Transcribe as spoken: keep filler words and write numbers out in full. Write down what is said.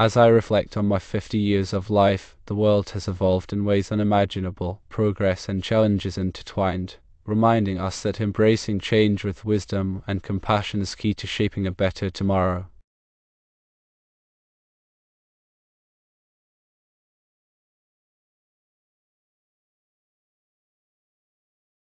As I reflect on my fifty years of life, the world has evolved in ways unimaginable, progress and challenges intertwined, reminding us that embracing change with wisdom and compassion is key to shaping a better tomorrow.